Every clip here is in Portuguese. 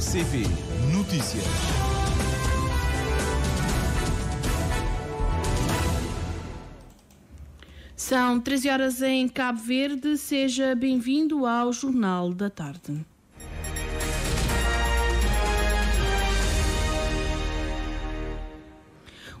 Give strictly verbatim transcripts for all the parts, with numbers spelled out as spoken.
C V Notícias. São treze horas em Cabo Verde. Seja bem-vindo ao Jornal da Tarde.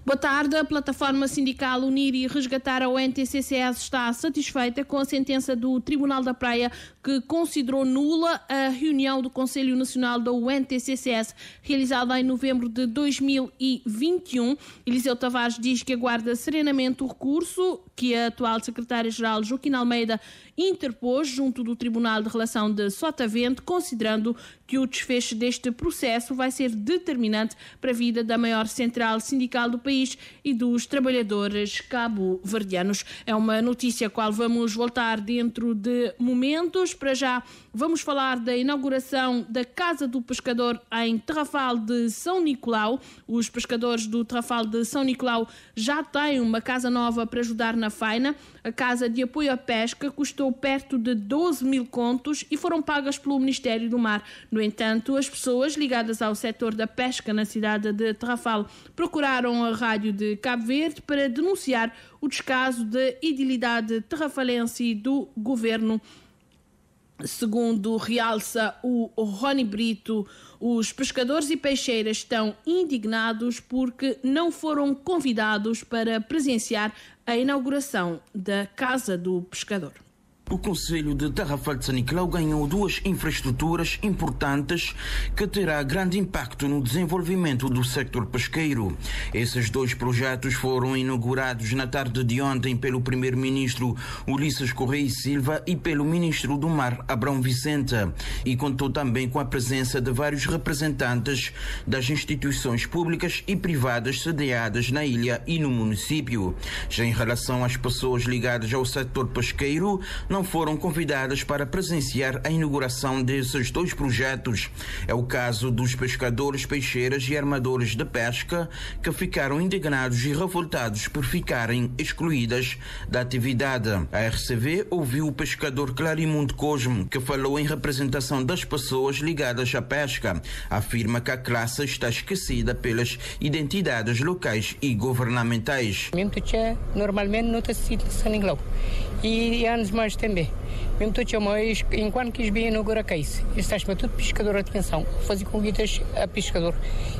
Boa tarde. A plataforma sindical Unir e Resgatar a U N T C S está satisfeita com a sentença do Tribunal da Praia que considerou nula a reunião do Conselho Nacional da U N T C S realizada em novembro de dois mil e vinte e um. Eliseu Tavares diz que aguarda serenamente o recurso que a atual secretária-geral Joaquina Almeida interpôs junto do Tribunal de Relação de Sotavento, considerando que o desfecho deste processo vai ser determinante para a vida da maior central sindical do país e dos trabalhadores cabo-verdianos. É uma notícia a qual vamos voltar dentro de momentos. Para já, vamos falar da inauguração da Casa do Pescador em Tarrafal de São Nicolau. Os pescadores do Tarrafal de São Nicolau já têm uma casa nova para ajudar na faina. A Casa de Apoio à Pesca custou perto de doze mil contos e foram pagas pelo Ministério do Mar. No entanto, as pessoas ligadas ao setor da pesca na cidade de Tarrafal procuraram a Rádio de Cabo Verde para denunciar o descaso da idilidade terrafalense do governo. Segundo realça o Rony Brito, os pescadores e peixeiras estão indignados porque não foram convidados para presenciar a inauguração da Casa do Pescador. O Conselho de Tarrafal de São Nicolau ganhou duas infraestruturas importantes que terá grande impacto no desenvolvimento do setor pesqueiro. Esses dois projetos foram inaugurados na tarde de ontem pelo primeiro-ministro Ulisses Correia Silva e pelo ministro do Mar, Abraão Vicente, e contou também com a presença de vários representantes das instituições públicas e privadas sediadas na ilha e no município. Já em relação às pessoas ligadas ao setor pesqueiro, não Não foram convidadas para presenciar a inauguração desses dois projetos. É o caso dos pescadores, peixeiras e armadores de pesca que ficaram indignados e revoltados por ficarem excluídas da atividade. A R C V ouviu o pescador Clarimundo Cosmo, que falou em representação das pessoas ligadas à pesca. Afirma que a classe está esquecida pelas identidades locais e governamentais. Normalmente não está sendo e anos mais tempo. Mesmo tudo chamou, enquanto quis bem inaugurar a isso. Estás-me tudo pescador de atenção, fazer convidas a pescador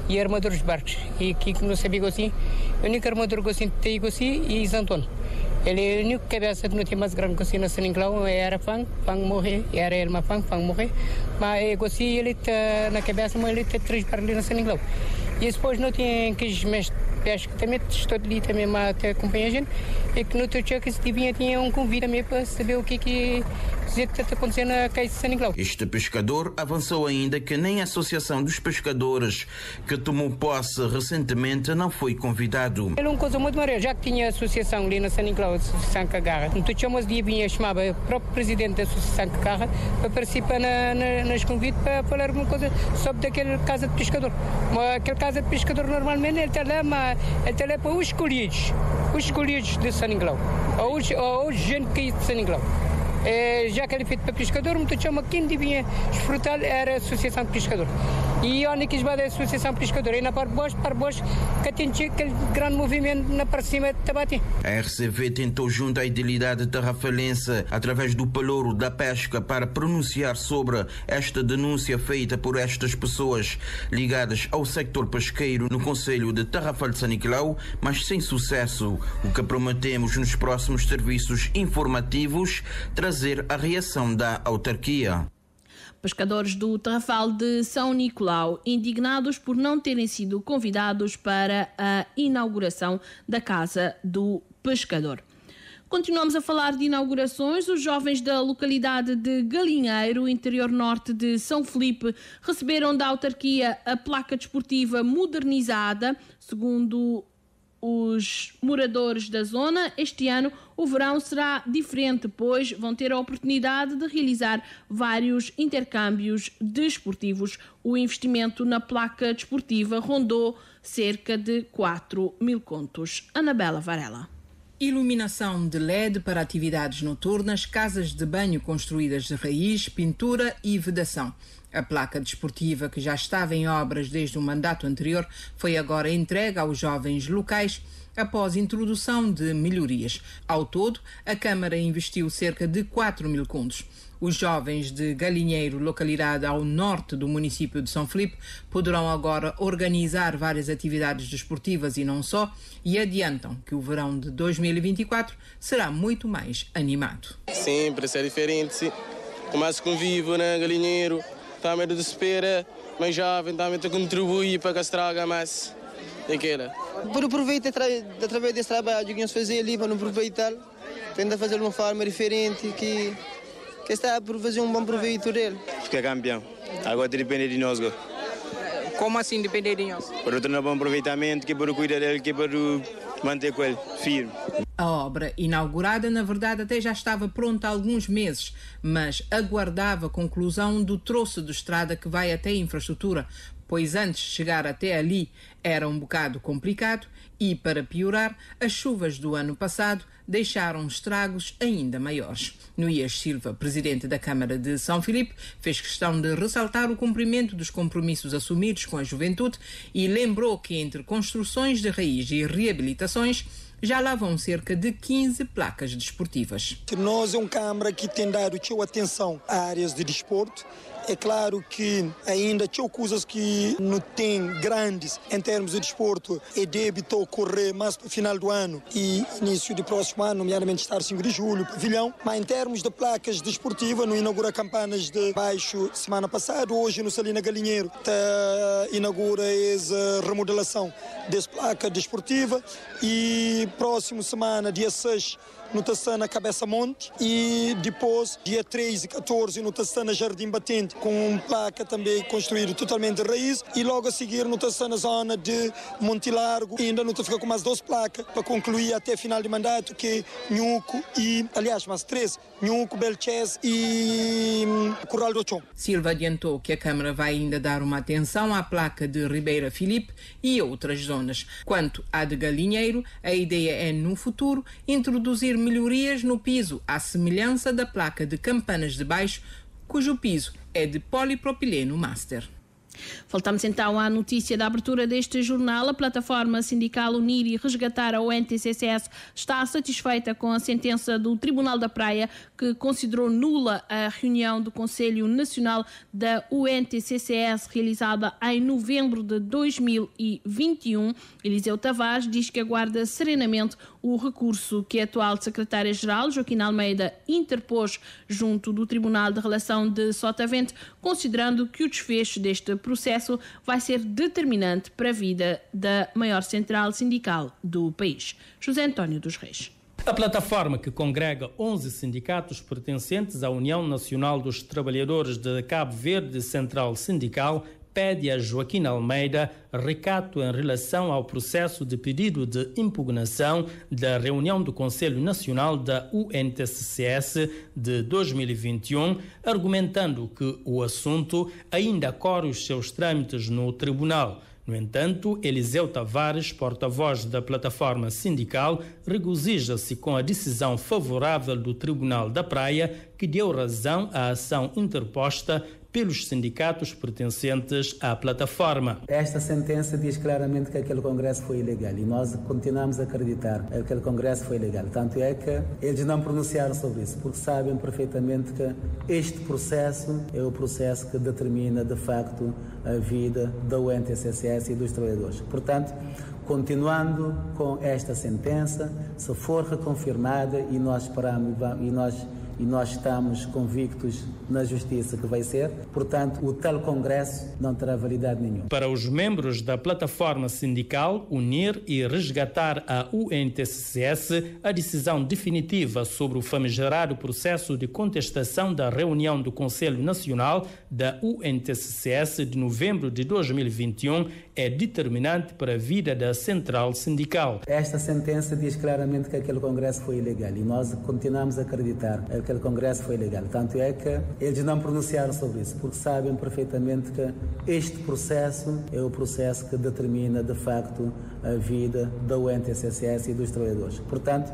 e armadores de barcos. E que não sabia assim, o único armador que assim tem assim e José António. Ele é o único cabeça que não tem mais grande assim na São Nicolau, era Fang, Fang morrer, era ele uma Fang, Fang morrer. Mas assim ele está na cabeça, mas ele tem três barcos na São Nicolau. E depois não tem que mais pesca também, estou ali também até acompanhar a gente. E que no teu cheque esse tipo tinha um convite também para saber o que que este pescador avançou ainda que nem a Associação dos Pescadores, que tomou posse recentemente, não foi convidado. Era uma coisa muito maior, já que tinha a associação ali na São Nicolau, a Associação Cagarra. Então, chamamos de vinha, chamava o próprio presidente da Associação Cagarra para participar na, na, nas convites para falar alguma coisa sobre aquela casa de pescador. Mas aquela casa de pescador normalmente ele está lá, mas ele está lá para os escolhidos, os escolhidos de São Nicolau, ou os, ou os gente que é de São Nicolau. É, já que ele feito para pescador, muito chama quem devia desfrutar era a Associação de Pescador. E onde quis vai da Associação de Pescador? E na parte de baixo, para baixo, que atingiu aquele grande movimento na parte de cima de Tabati. A R C V tentou, junto à idilidade tarrafalense, através do Palouro da Pesca, para pronunciar sobre esta denúncia feita por estas pessoas ligadas ao sector pesqueiro no Conselho de Tarrafal de São Nicolau, mas sem sucesso. O que prometemos nos próximos serviços informativos, fazer a reação da autarquia. Pescadores do Tarrafal de São Nicolau, indignados por não terem sido convidados para a inauguração da Casa do Pescador. Continuamos a falar de inaugurações. Os jovens da localidade de Galinheiro, interior norte de São Filipe, receberam da autarquia a placa desportiva modernizada. Segundo os moradores da zona, este ano o verão será diferente, pois vão ter a oportunidade de realizar vários intercâmbios desportivos. O investimento na placa desportiva rondou cerca de quatro mil contos. Anabela Varela. Iluminação de L E D para atividades noturnas, casas de banho construídas de raiz, pintura e vedação. A placa desportiva, que já estava em obras desde o mandato anterior, foi agora entregue aos jovens locais após introdução de melhorias. Ao todo, a Câmara investiu cerca de quatro mil contos. Os jovens de Galinheiro, localidade ao norte do município de São Filipe, poderão agora organizar várias atividades desportivas e não só, e adiantam que o verão de dois mil e vinte e quatro será muito mais animado. Sim, para ser diferente, com mais convívio, né, Galinheiro? Também de espera, mais jovem, também de contribuir para que se traga mais daquela. Por aproveitar, através desse trabalho que nós fazemos ali, para não aproveitar, tentar fazer de uma forma diferente, que, que está por fazer um bom proveito dele. Fica campeão, agora depende de nós. Como assim depende de nós? Para ter um bom aproveitamento, que para cuidar dele, que para manter com ele firme. A obra inaugurada, na verdade, até já estava pronta há alguns meses, mas aguardava a conclusão do troço de estrada que vai até a infraestrutura, pois antes de chegar até ali era um bocado complicado e, para piorar, as chuvas do ano passado deixaram estragos ainda maiores. Noías Silva, presidente da Câmara de São Filipe, fez questão de ressaltar o cumprimento dos compromissos assumidos com a juventude e lembrou que entre construções de raiz e reabilitações já lá vão cerca de quinze placas desportivas. Nós é uma Câmara que tem dado a atenção a áreas de desporto. É claro que ainda tinha coisas que não tem grandes em termos de desporto. É débito ocorrer mais para o final do ano e início do próximo ano, nomeadamente estar cinco de julho, pavilhão. Mas em termos de placas desportivas, não inaugura campanas de baixo semana passada. Hoje no Salina Galinheiro inaugura essa remodelação dessa placa desportiva e próxima semana, dia seis, no Tassana Cabeça Monte e depois, dia treze e catorze, no Tassana Jardim Batente, com placa também construída totalmente de raiz e logo a seguir no Tassana Zona de Monte Largo. E ainda não fica com mais doze placas para concluir até final de mandato, que é Nhuco e, aliás, mais treze, Nhuco, Belchés e Corral do Chão. Silva adiantou que a Câmara vai ainda dar uma atenção à placa de Ribeira Filipe e outras zonas. Quanto à de Galinheiro, a ideia é, no futuro, introduzir melhorias no piso, à semelhança da placa de Campanas de Baixo, cujo piso é de polipropileno master. Voltamos então à notícia da abertura deste jornal. A plataforma sindical Unir e Resgatar a U N T C S está satisfeita com a sentença do Tribunal da Praia, que considerou nula a reunião do Conselho Nacional da U N T C S realizada em novembro de dois mil e vinte e um. Eliseu Tavares diz que aguarda serenamente o recurso que a atual secretária-geral, Joaquina Almeida, interpôs junto do Tribunal de Relação de Sotavento, considerando que o desfecho deste processo processo vai ser determinante para a vida da maior central sindical do país. José António dos Reis. A plataforma, que congrega onze sindicatos pertencentes à União Nacional dos Trabalhadores de Cabo Verde Central Sindical, pede a Joaquina Almeida recato em relação ao processo de pedido de impugnação da reunião do Conselho Nacional da U N T C S de dois mil e vinte e um, argumentando que o assunto ainda corre os seus trâmites no tribunal. No entanto, Eliseu Tavares, porta-voz da plataforma sindical, regozija-se com a decisão favorável do Tribunal da Praia, que deu razão à ação interposta pelos sindicatos pertencentes à plataforma. Esta sentença diz claramente que aquele congresso foi ilegal e nós continuamos a acreditar que aquele congresso foi ilegal. Tanto é que eles não pronunciaram sobre isso, porque sabem perfeitamente que este processo é o processo que determina, de facto, a vida da U N T C S e dos trabalhadores. Portanto, continuando com esta sentença, se for reconfirmada, e nós esperamos e nós E nós estamos convictos na justiça que vai ser. Portanto, o tal congresso não terá validade nenhuma. Para os membros da plataforma sindical Unir e Resgatar a U N T C S, a decisão definitiva sobre o famigerado processo de contestação da reunião do Conselho Nacional da U N T C S de novembro de dois mil e vinte e um é determinante para a vida da central sindical. Esta sentença diz claramente que aquele congresso foi ilegal e nós continuamos a acreditar que aquele congresso foi ilegal. Tanto é que eles não pronunciaram sobre isso, porque sabem perfeitamente que este processo é o processo que determina, de facto, a vida da U N T C S e dos trabalhadores. Portanto,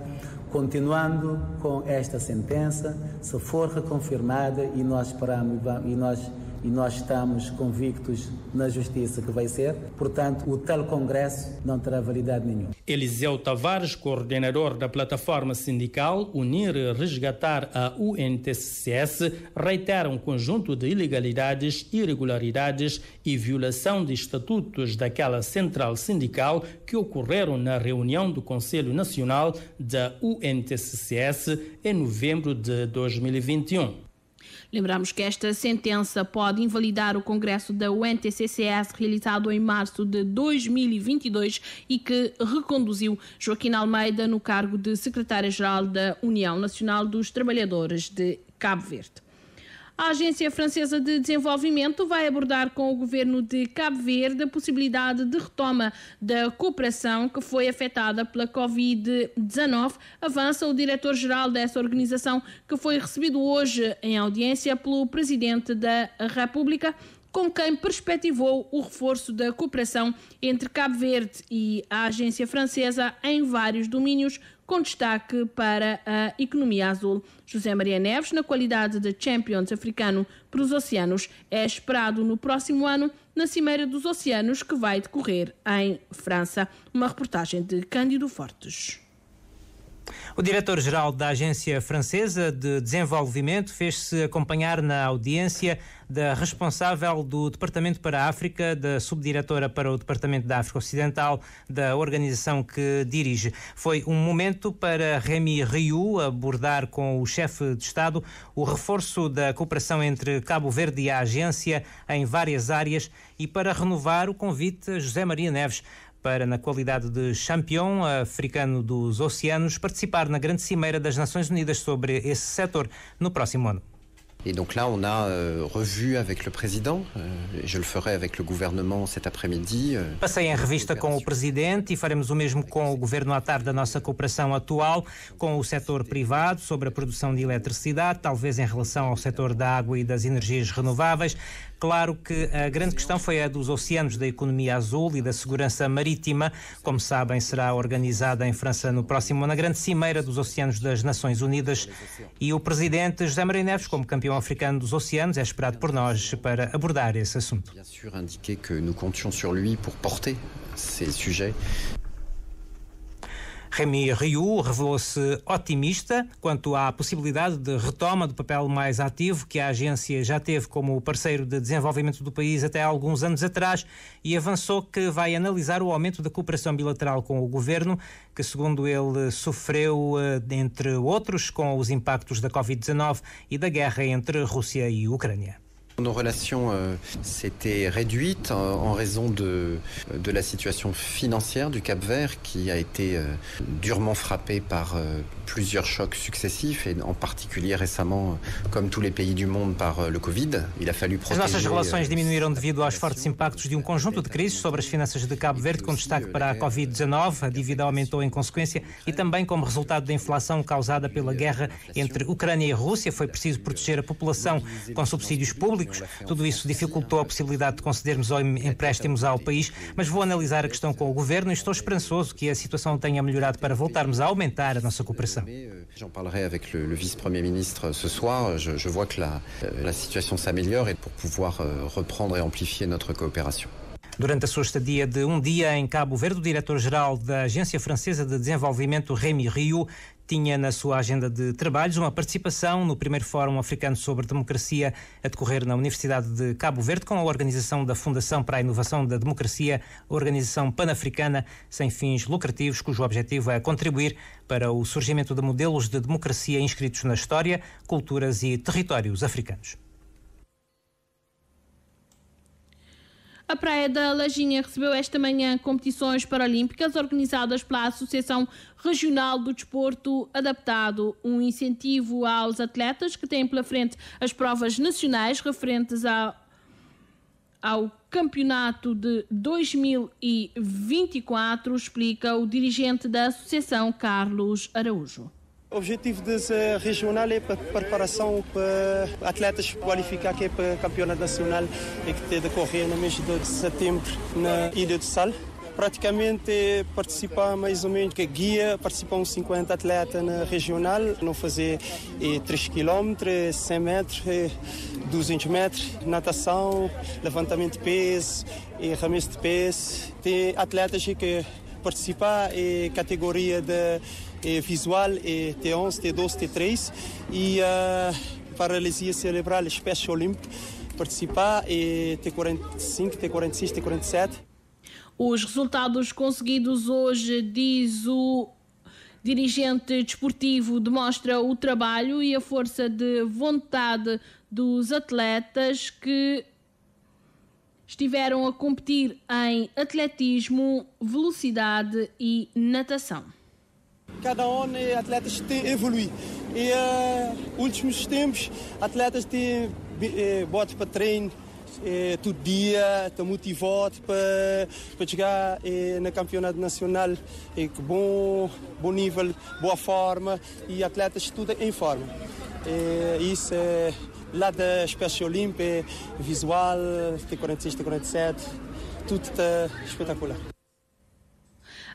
Continuando com esta sentença, se for reconfirmada, e nós esperamos e nós, e nós estamos convictos na justiça que vai ser, portanto, o tal Congresso não terá validade nenhuma. Eliseu Tavares, coordenador da plataforma sindical Unir e Resgatar a U N T C S, reitera um conjunto de ilegalidades, irregularidades e violação de estatutos daquela central sindical que ocorreram na reunião do Conselho Nacional da U N T C S em novembro de dois mil e vinte e um. Lembramos que esta sentença pode invalidar o Congresso da U N T C C S realizado em março de dois mil e vinte e dois e que reconduziu Joaquina Almeida no cargo de secretária-geral da União Nacional dos Trabalhadores de Cabo Verde. A Agência Francesa de Desenvolvimento vai abordar com o governo de Cabo Verde a possibilidade de retoma da cooperação que foi afetada pela covid dezenove, avança o diretor-geral dessa organização, que foi recebido hoje em audiência pelo Presidente da República, com quem perspectivou o reforço da cooperação entre Cabo Verde e a Agência Francesa em vários domínios, com destaque para a economia azul. José Maria Neves, na qualidade de Champions africano para os oceanos, é esperado no próximo ano na Cimeira dos Oceanos, que vai decorrer em França. Uma reportagem de Cândido Fortes. O diretor-geral da Agência Francesa de Desenvolvimento fez-se acompanhar na audiência da responsável do Departamento para a África, da subdiretora para o Departamento da África Ocidental, da organização que dirige. Foi um momento para Rémi Rioux abordar com o chefe de Estado o reforço da cooperação entre Cabo Verde e a agência em várias áreas e para renovar o convite a José Maria Neves para, na qualidade de campeão africano dos oceanos, participar na grande cimeira das Nações Unidas sobre esse setor no próximo ano. Et donc là, on a euh, revu avec le président, euh, et je le ferai avec le gouvernement cet après-midi. Euh, Passei em revista com o presidente e faremos o mesmo com o governo à tarde da nossa cooperação atual com o setor privado sobre a produção de eletricidade, talvez em relação ao setor da água e das energias renováveis. Claro que a grande questão foi a dos oceanos, da economia azul e da segurança marítima. Como sabem, será organizada em França no próximo ano, na grande cimeira dos oceanos das Nações Unidas. E o presidente José Maria Neves, como campeão africano dos oceanos, é esperado por nós para abordar esse assunto. Rémi Rioux revelou-se otimista quanto à possibilidade de retoma do papel mais ativo que a agência já teve como parceiro de desenvolvimento do país até há alguns anos atrás e avançou que vai analisar o aumento da cooperação bilateral com o governo, que, segundo ele, sofreu, entre outros, com os impactos da covid dezenove e da guerra entre Rússia e Ucrânia. Nos relations euh, s'étaient réduites en, en raison de, de la situation financière du Cap-Vert qui a été euh, durement frappée par euh, plusieurs chocs successifs et en particulier récemment, comme tous les pays du monde, par euh, le Covid. Il a fallu protéger... As nossas relações diminuíram devido aos fortes impactos de um conjunto de crises sobre as finanças de Cabo Verde, com destaque para a covid dezenove. A dívida aumentou em consequência e também como resultado da inflação causada pela guerra entre Ucrânia e Rússia. Foi preciso proteger a população com subsídios públicos. Tudo isso dificultou a possibilidade de concedermos empréstimos ao país, mas vou analisar a questão com o governo e estou esperançoso que a situação tenha melhorado para voltarmos a aumentar a nossa cooperação. J'en parlerai avec le vice-premier ministre ce soir. Je vois que la situation s'améliore et pour pouvoir reprendre et amplifier notre coopération. Durante a sua estadia de um dia em Cabo Verde, o diretor-geral da Agência Francesa de Desenvolvimento, Rémi Rioux, tinha na sua agenda de trabalhos uma participação no primeiro Fórum Africano sobre Democracia a decorrer na Universidade de Cabo Verde com a organização da Fundação para a Inovação da Democracia, organização pan-africana sem fins lucrativos, cujo objetivo é contribuir para o surgimento de modelos de democracia inscritos na história, culturas e territórios africanos. A Praia da Lajinha recebeu esta manhã competições paralímpicas organizadas pela Associação Regional do Desporto Adaptado, um incentivo aos atletas que têm pela frente as provas nacionais referentes a, ao campeonato de dois mil e vinte e quatro, explica o dirigente da Associação, Carlos Araújo. O objetivo dessa regional é para preparação para atletas qualificar aqui para o campeonato nacional que tem decorrer no mês de setembro na Ilha do Sal. praticamente participar mais ou menos, que guia, participam cinquenta atletas na regional, não fazer três quilômetros, cem metros, duzentos metros, natação, levantamento de peso e arremesso de peso. Tem atletas que participam em categoria de e visual e T onze, T doze, T treze e uh, paralisia cerebral, espécie olímpica, participar e T quarenta e cinco, T quarenta e seis, T quarenta e sete. Os resultados conseguidos hoje, diz o dirigente desportivo, demonstra o trabalho e a força de vontade dos atletas que estiveram a competir em atletismo, velocidade e natação. Cada ano atletas têm evoluído e uh, últimos tempos atletas têm eh, bote para treino eh, todo dia, estão motivados para, para chegar eh, no campeonato nacional eh, com bom, bom nível, boa forma e atletas tudo em forma. Eh, isso é lá da espécie olímpica, visual, T quarenta e seis, T quarenta e sete, tudo está espetacular.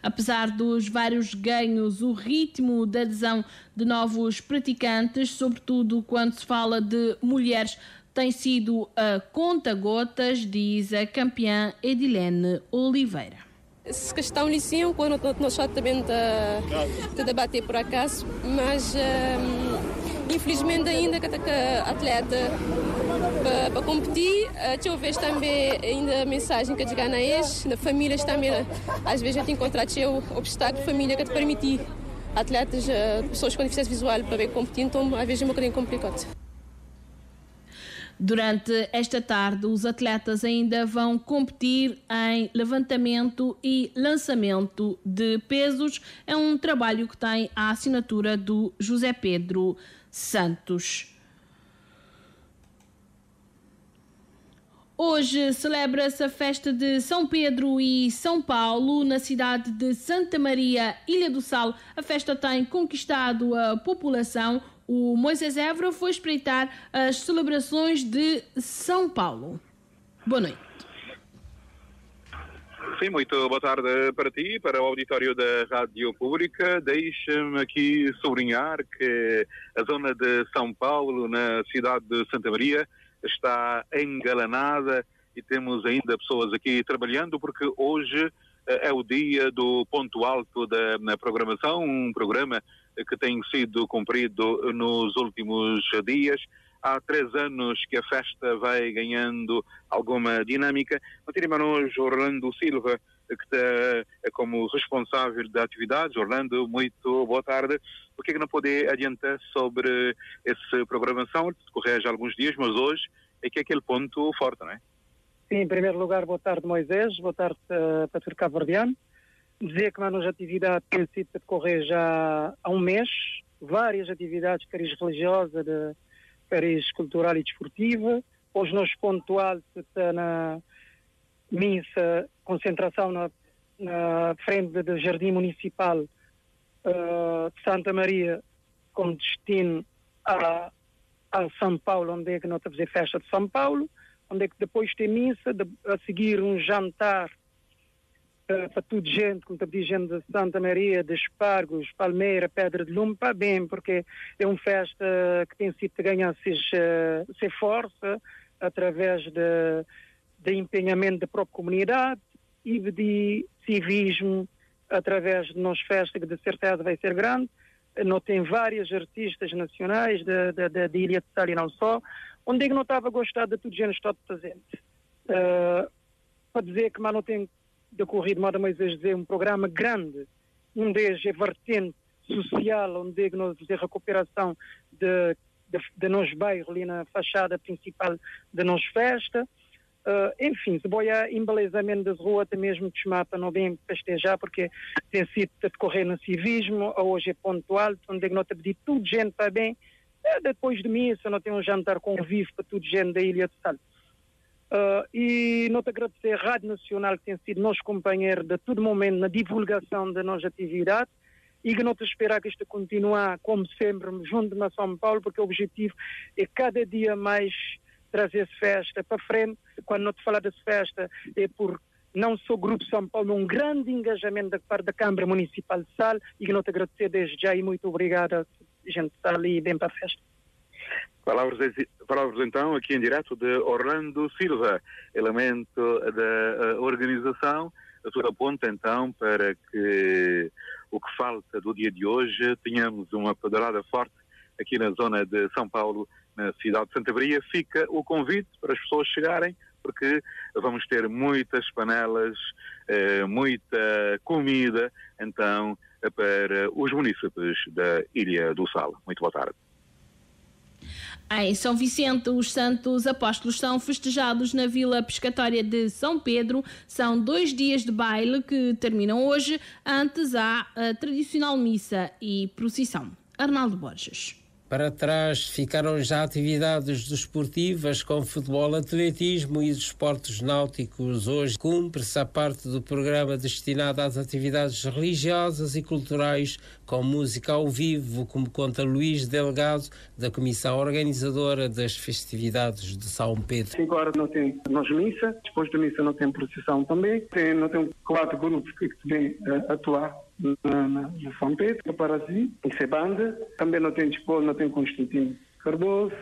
Apesar dos vários ganhos, o ritmo da adesão de novos praticantes, sobretudo quando se fala de mulheres, tem sido a conta-gotas, diz a campeã Edilene Oliveira. Essa questão iniciou quando nós já também de debater por acaso, mas um, infelizmente ainda que a atleta para, para competir, eu vejo também ainda a mensagem que chega na ex, na família também, às vezes eu te encontrar eu obstáculo família que te permitir atletas, pessoas com deficiência visual para bem competir, então às vezes é um bocadinho complicado. Durante esta tarde, os atletas ainda vão competir em levantamento e lançamento de pesos. É um trabalho que tem a assinatura do José Pedro Santos. Hoje celebra-se a festa de São Pedro e São Paulo, na cidade de Santa Maria, Ilha do Sal. A festa tem conquistado a população. O Moisés Évora foi espreitar as celebrações de São Paulo. Boa noite. Sim, muito boa tarde para ti, para o auditório da Rádio Pública. Deixa-me aqui sublinhar que a zona de São Paulo, na cidade de Santa Maria, está engalanada e temos ainda pessoas aqui trabalhando porque hoje é o dia do ponto alto da programação, um programa que tem sido cumprido nos últimos dias. Há três anos que a festa vai ganhando alguma dinâmica. Continuamos Orlando Silva, que está como responsável da atividade. Orlando, muito boa tarde. O que é que não pode adiantar sobre essa programação? Decorre já alguns dias, mas hoje é que é aquele ponto forte, não é? Sim, em primeiro lugar, boa tarde, Moisés. Boa tarde, uh, Patrícia Cavardiano. Dizer que a nossa atividade tem sido a decorrer já há um mês, várias atividades de cariz religiosa, de cariz cultural e desportiva. Hoje nós pontual está na missa, concentração na, na frente do Jardim Municipal uh, de Santa Maria, com destino a, a São Paulo, onde é que nós estamos a fazer festa de São Paulo, onde é que depois tem missa, de, a seguir um jantar para tudo gente, como estamos dizendo, de Santa Maria, de Espargos, Palmeira, Pedra de Lume, para bem, porque é uma festa que tem sido de ganhar se força através de, de empenhamento da própria comunidade e de civismo através de nossa festa, que de certeza vai ser grande. Nós temos vários artistas nacionais da Ilha de Sal e não só, onde é que não estava a gostar de tudo gente está presente. Uh, para dizer que mas não tem decorrido, moda Moisés dizer, um programa grande, um deles é vertente social, onde é que nós fazemos a recuperação de, de, de nosso bairro, ali na fachada principal da nossa festa. Uh, enfim, se boia embelezamento das ruas, até mesmo que chamar para não bem festejar, porque tem sido a decorrer no civismo, hoje é ponto alto, onde é que nós te pedir tudo gente para bem. Depois de missa, nós temos um jantar convívio para tudo gente da Ilha de Sal. Uh, e nós agradecer a Rádio Nacional, que tem sido nosso companheiro de todo momento na divulgação da nossa atividade, e que nós esperar que isto continue, como sempre, junto na São Paulo, porque o objetivo é cada dia mais trazer essa festa para frente. Quando nós falamos dessa festa, é por não só o Grupo São Paulo, um grande engajamento da parte da Câmara Municipal de Sal, e que não te agradecer desde já e muito obrigada, gente, está ali bem para a festa. Palavras, palavras então aqui em direto de Orlando Silva, elemento da uh, organização. A tudo aponta então para que o que falta do dia de hoje tenhamos uma pedalada forte aqui na zona de São Paulo, na cidade de Santa Maria. Fica o convite para as pessoas chegarem, porque vamos ter muitas panelas, eh, muita comida, então, para os munícipes da Ilha do Sal. Muito boa tarde. Em São Vicente, os Santos Apóstolos são festejados na Vila Pescatória de São Pedro. São dois dias de baile que terminam hoje. Antes há a tradicional missa e procissão. Arnaldo Borges. Para trás ficaram já atividades desportivas com futebol, atletismo e desportos náuticos. Hoje cumpre-se a parte do programa destinada às atividades religiosas e culturais com música ao vivo, como conta Luís Delgado, da Comissão Organizadora das Festividades de São Pedro. Cinco horas não tem nós missa, depois da missa não tem procissão também, tem, não tem quatro grupos que vêm uh, atuar. Na, na, na São Pedro, no Parazi, em Sebanda, também não tem Dispol, não tem Constantino Cardoso,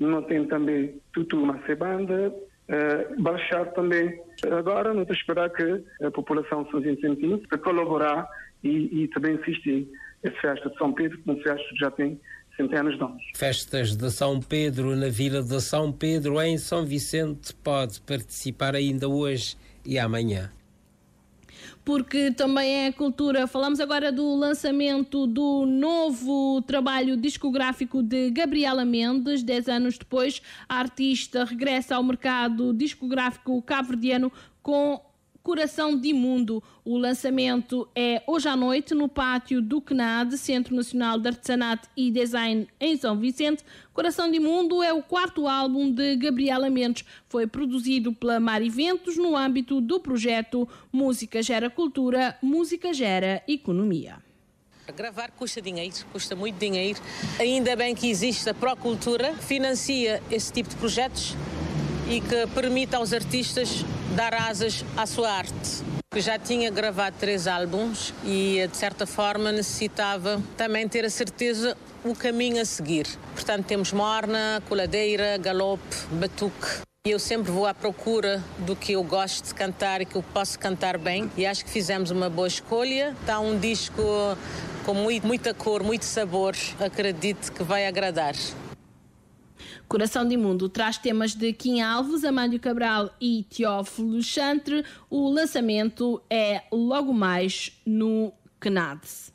não tem também Tutu na Sebanda, uh, Baixado também. Agora não estou a esperar que a população São Vicentino para colaborar e, e também assistir a festa de São Pedro, que uma festa que já tem centenas de anos. Festas de São Pedro na Vila de São Pedro, em São Vicente, pode participar ainda hoje e amanhã. Porque também é cultura. Falamos agora do lançamento do novo trabalho discográfico de Gabriela Mendes. Dez anos depois, a artista regressa ao mercado discográfico cabo-verdiano com Coração de Imundo. O lançamento é hoje à noite no pátio do C N A D, Centro Nacional de Artesanato e Design, em São Vicente. Coração de Imundo é o quarto álbum de Gabriela Mendes. Foi produzido pela Mar Eventos no âmbito do projeto Música Gera Cultura, Música Gera Economia. Gravar custa dinheiro, custa muito dinheiro. Ainda bem que existe a Procultura, que financia esse tipo de projetos e que permite aos artistas dar asas à sua arte. Eu já tinha gravado três álbuns e, de certa forma, necessitava também ter a certeza o caminho a seguir. Portanto, temos morna, coladeira, galope, batuque. Eu sempre vou à procura do que eu gosto de cantar e que eu posso cantar bem, e acho que fizemos uma boa escolha. Está um disco com muita cor, muito sabor. Acredito que vai agradar. Coração de Mundo traz temas de Kim Alves, Amândio Cabral e Teófilo Chantre. O lançamento é logo mais no C N A D S.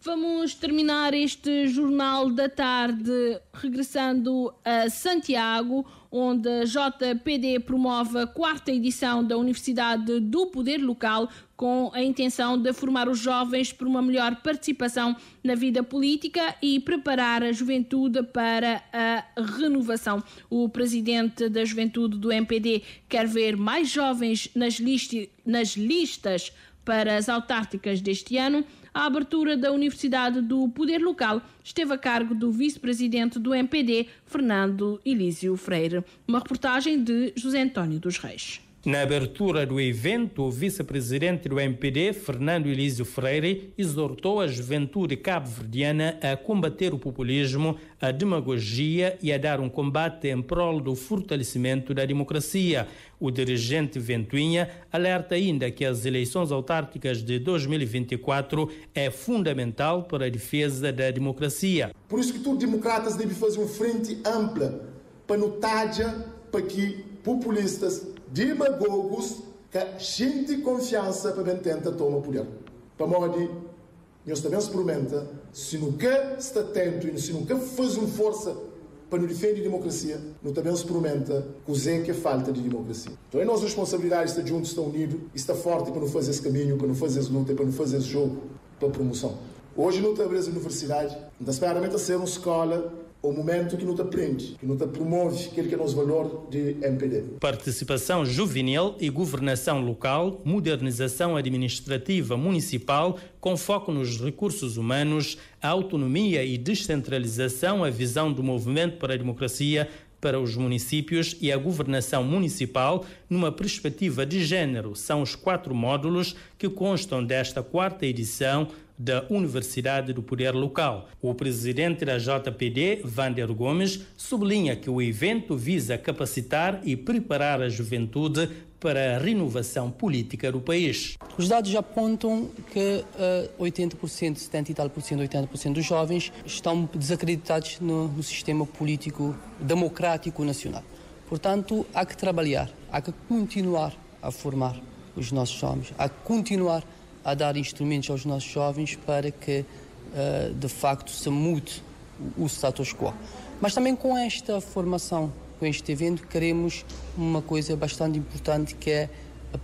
Vamos terminar este Jornal da Tarde regressando a Santiago, onde a J P D promove a quarta edição da Universidade do Poder Local, com a intenção de formar os jovens para uma melhor participação na vida política e preparar a juventude para a renovação. O presidente da Juventude do M P D quer ver mais jovens nas, listi- nas listas para as autárquicas deste ano. A abertura da Universidade do Poder Local esteve a cargo do vice-presidente do M P D, Fernando Elísio Freire. Uma reportagem de José António dos Reis. Na abertura do evento, o vice-presidente do M P D, Fernando Elísio Freire, exortou a juventude cabo-verdiana a combater o populismo, a demagogia e a dar um combate em prol do fortalecimento da democracia. O dirigente Ventuinha alerta ainda que as eleições autárquicas de dois mil e vinte e quatro é fundamental para a defesa da democracia. Por isso que todos os democratas devem fazer uma frente ampla para lutar para que populistas, demagogos, que gente de confiança para bem tentar tomar o poder. Para morrer, nós também se prometa, se nunca está atento e se nunca faz uma força para nos defender a democracia, nós também se prometa que é que falta de democracia. Então é nossa responsabilidade estar juntos, estar unidos, estar forte para não fazer esse caminho, para não fazer essa luta, para não fazer esse jogo, para a promoção. Hoje não está abrindo a universidade, não está claramente a ser uma escola, o momento que nos aprende, que nos promove aquele que é o nosso valor de M P D. Participação juvenil e governação local, modernização administrativa municipal, com foco nos recursos humanos, autonomia e descentralização, a visão do movimento para a democracia, para os municípios e a governação municipal numa perspectiva de género. São os quatro módulos que constam desta quarta edição da Universidade do Poder Local. O presidente da J P D, Vander Gomes, sublinha que o evento visa capacitar e preparar a juventude para a renovação política do país. Os dados apontam que uh, oitenta por cento, setenta e tal por cento, oitenta por cento dos jovens estão desacreditados no, no sistema político democrático nacional. Portanto, há que trabalhar, há que continuar a formar os nossos jovens, há que continuar a dar instrumentos aos nossos jovens para que, uh, de facto, se mude o, o status quo. Mas também com esta formação, com este evento, queremos uma coisa bastante importante, que é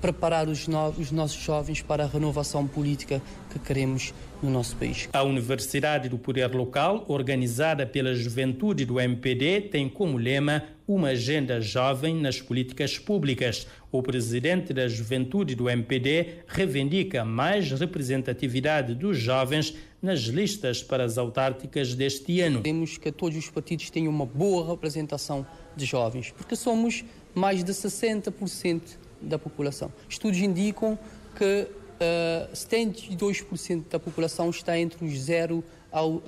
preparar os, no- os nossos jovens para a renovação política que queremos no nosso país. A Universidade do Poder Local, organizada pela juventude do M P D, tem como lema uma agenda jovem nas políticas públicas. O presidente da juventude do M P D reivindica mais representatividade dos jovens nas listas para as autárquicas deste ano. Queremos que todos os partidos tenham uma boa representação de jovens, porque somos mais de sessenta por cento da população. Estudos indicam que uh, setenta e dois por cento da população está entre os zero ao, uh,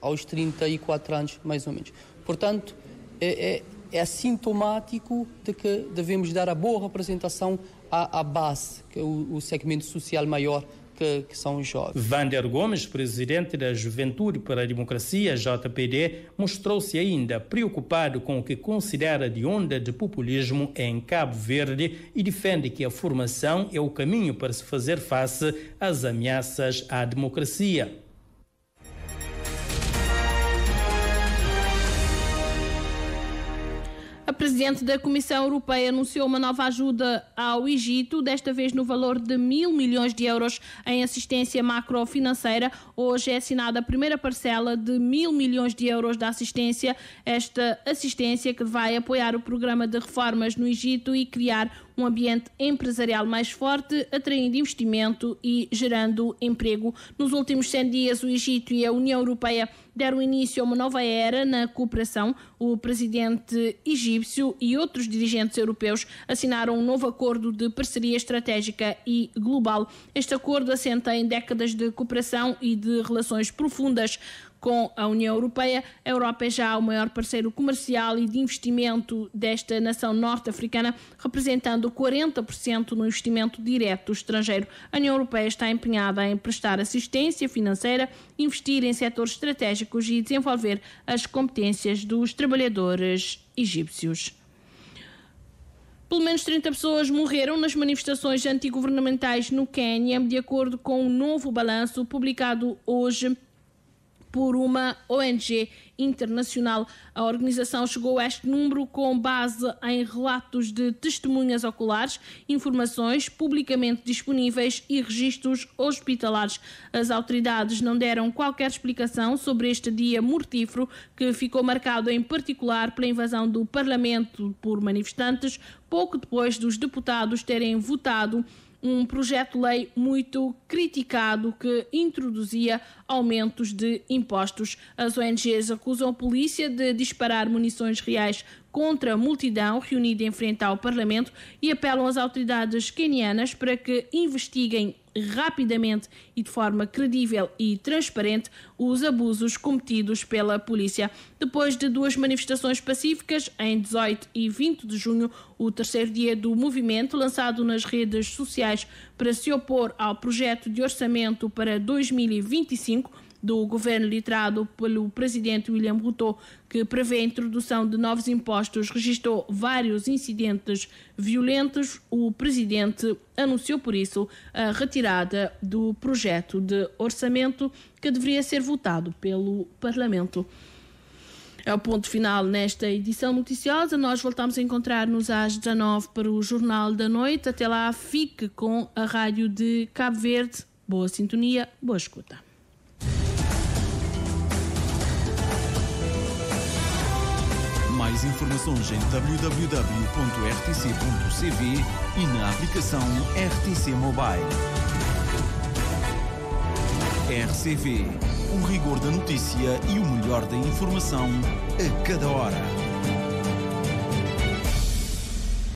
aos trinta e quatro anos, mais ou menos. Portanto, é, é, é sintomático de que devemos dar a boa representação à, à base, que é o, o segmento social maior, Que, que são os jovens. Vander Gomes, presidente da Juventude para a Democracia, J P D, mostrou-se ainda preocupado com o que considera de onda de populismo em Cabo Verde e defende que a formação é o caminho para se fazer face às ameaças à democracia. A presidente da Comissão Europeia anunciou uma nova ajuda ao Egito, desta vez no valor de mil milhões de euros em assistência macrofinanceira. Hoje é assinada a primeira parcela de mil milhões de euros da assistência. Esta assistência que vai apoiar o programa de reformas no Egito e criar um ambiente empresarial mais forte, atraindo investimento e gerando emprego. Nos últimos cem dias, o Egito e a União Europeia deram início a uma nova era na cooperação. O presidente egípcio e outros dirigentes europeus assinaram um novo acordo de parceria estratégica e global. Este acordo assenta em décadas de cooperação e de relações profundas com a União Europeia. A Europa é já o maior parceiro comercial e de investimento desta nação norte-africana, representando quarenta por cento no investimento direto estrangeiro. A União Europeia está empenhada em prestar assistência financeira, investir em setores estratégicos e desenvolver as competências dos trabalhadores egípcios. Pelo menos trinta pessoas morreram nas manifestações antigovernamentais no Quênia, de acordo com um novo balanço publicado hoje por uma O N G internacional. A organização chegou a este número com base em relatos de testemunhas oculares, informações publicamente disponíveis e registros hospitalares. As autoridades não deram qualquer explicação sobre este dia mortífero, que ficou marcado em particular pela invasão do parlamento por manifestantes, pouco depois dos deputados terem votado um projeto-lei muito criticado que introduzia aumentos de impostos. As O N Gs acusam a polícia de disparar munições reais contra a multidão reunida em frente ao Parlamento e apelam às autoridades quenianas para que investiguem rapidamente e de forma credível e transparente os abusos cometidos pela polícia. Depois de duas manifestações pacíficas, em dezoito e vinte de junho, o terceiro dia do movimento, lançado nas redes sociais para se opor ao projeto de orçamento para dois mil e vinte e cinco do governo liderado pelo presidente William Ruto, que prevê a introdução de novos impostos, registrou vários incidentes violentos. O presidente anunciou, por isso, a retirada do projeto de orçamento que deveria ser votado pelo Parlamento. É o ponto final nesta edição noticiosa. Nós voltamos a encontrar-nos às dezanove para o Jornal da Noite. Até lá, fique com a Rádio de Cabo Verde. Boa sintonia, boa escuta. Mais informações em w w w ponto r t c ponto c v e na aplicação R T C Mobile. R C V, o rigor da notícia e o melhor da informação a cada hora.